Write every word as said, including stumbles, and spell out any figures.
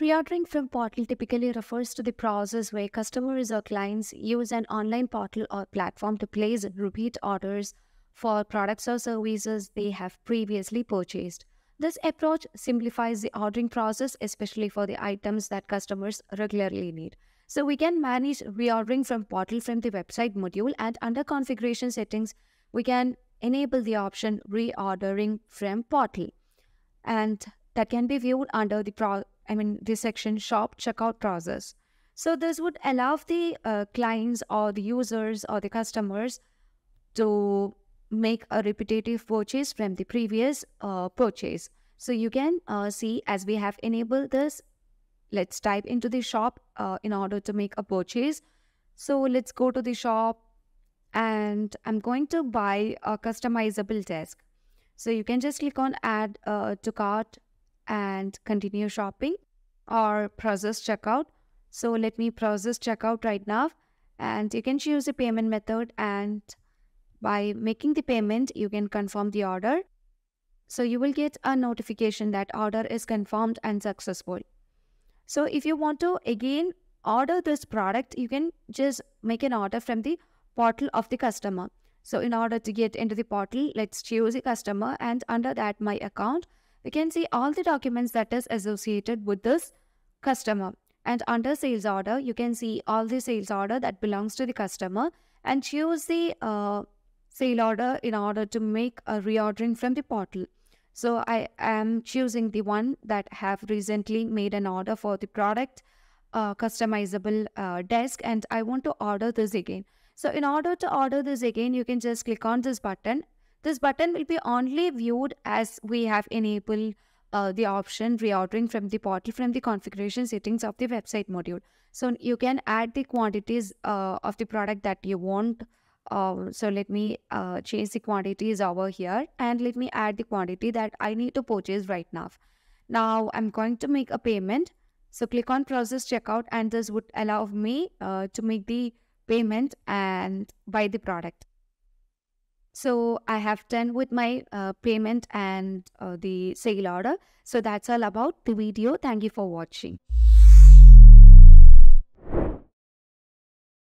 Pre-ordering from portal typically refers to the process where customers or clients use an online portal or platform to place repeat orders for products or services they have previously purchased. This approach simplifies the ordering process, especially for the items that customers regularly need. So we can manage reordering from portal from the website module, and under configuration settings, we can enable the option reordering from portal, and that can be viewed under the pro I mean, this section shop checkout process. So this would allow the uh, clients or the users or the customers to make a repetitive purchase from the previous uh, purchase. So you can uh, see, as we have enabled this, let's type into the shop uh, in order to make a purchase. So let's go to the shop and I'm going to buy a customizable desk. So you can just click on add uh, to cart and continue shopping or process checkout. So let me process checkout right now, and you can choose a payment method, and by making the payment you can confirm the order. So you will get a notification that order is confirmed and successful. So if you want to again order this product, you can just make an order from the portal of the customer. So in order to get into the portal, let's choose the customer, and under that my account, we can see all the documents that is associated with this customer. And under sales order, you can see all the sales order that belongs to the customer, and choose the uh, sale order in order to make a reordering from the portal. So I am choosing the one that have recently made an order for the product, uh, customizable uh, desk, and I want to order this again. So in order to order this again, you can just click on this button. This button will be only viewed as we have enabled uh, the option reordering from the portal from the configuration settings of the website module. So you can add the quantities uh, of the product that you want. Uh, so let me uh, change the quantities over here, and let me add the quantity that I need to purchase right now. Now I'm going to make a payment. So click on process checkout, and this would allow me uh, to make the payment and buy the product. So I have done with my uh, payment and uh, the sale order. So that's all about the video. Thank you for watching.